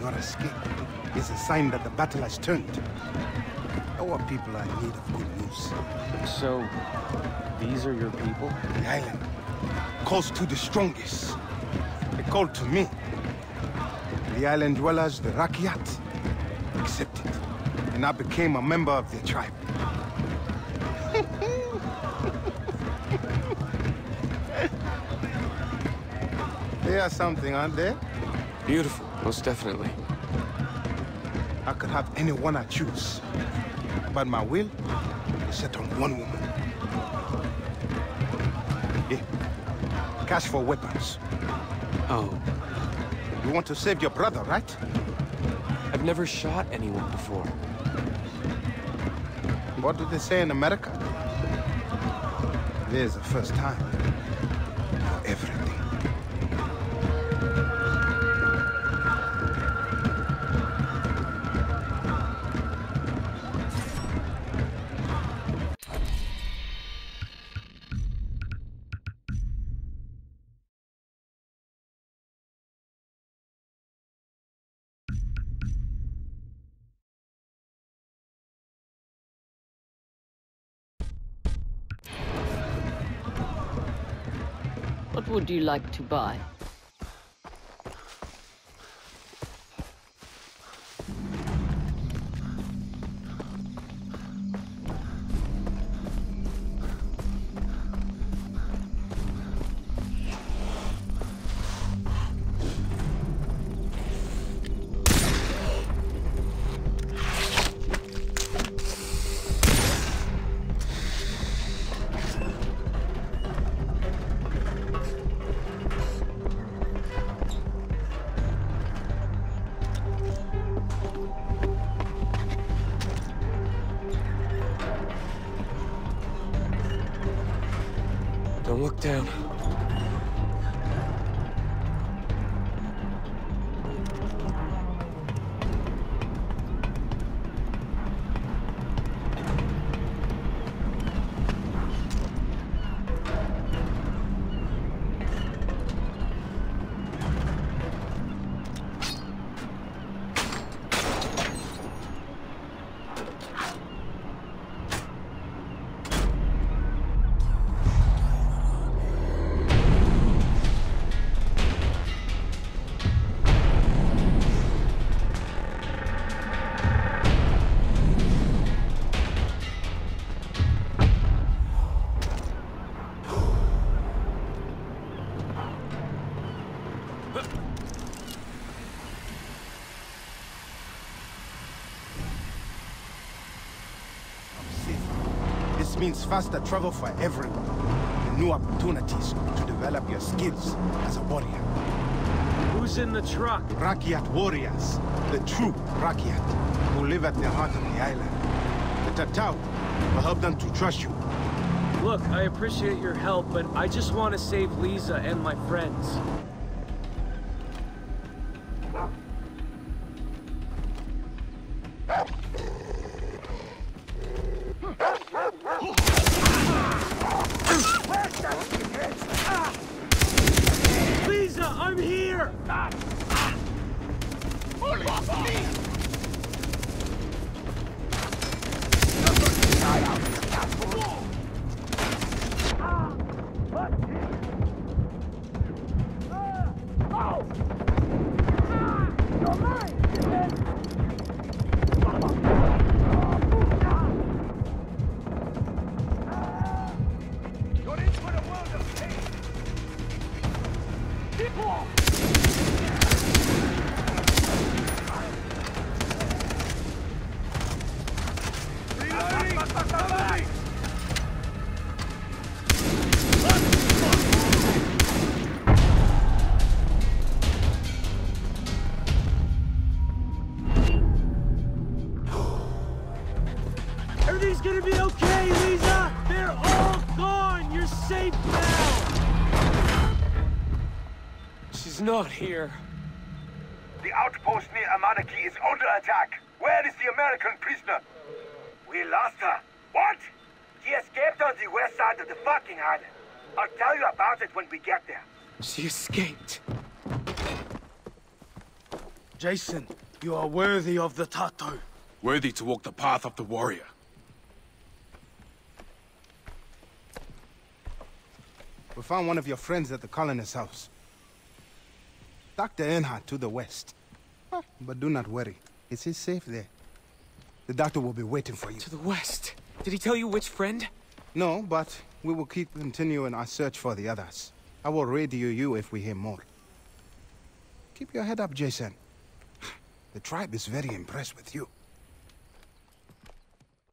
Your escape is a sign that the battle has turned. Our people are in need of good news. So, these are your people? The island calls to the strongest. They call to me. The island dwellers, the Rakyat, accepted. And I became a member of their tribe. They are something, aren't they? Beautiful, most definitely. I could have anyone I choose. But my will is set on one woman. Here, cash for weapons. Oh. You want to save your brother, right? I've never shot anyone before. What do they say in America? There's a first time for everything. Would you like to buy? Look down. Means faster travel for everyone, and new opportunities to develop your skills as a warrior. Who's in the truck? Rakyat warriors, the true Rakyat, who live at the heart of the island. The Tatao will help them to trust you. Look, I appreciate your help, but I just want to save Lisa and my friends. Not here. The outpost near Amanaki is under attack. Where is the American prisoner? We lost her. What? She escaped on the west side of the fucking island. I'll tell you about it when we get there. She escaped. Jason, you are worthy of the Tatao. Worthy to walk the path of the warrior. We found one of your friends at the colonist's house. Dr. Earnhardt to the west. But do not worry. It is safe there. The doctor will be waiting for you. To the west? Did he tell you which friend? No, but we will keep continuing our search for the others. I will radio you if we hear more. Keep your head up, Jason. The tribe is very impressed with you.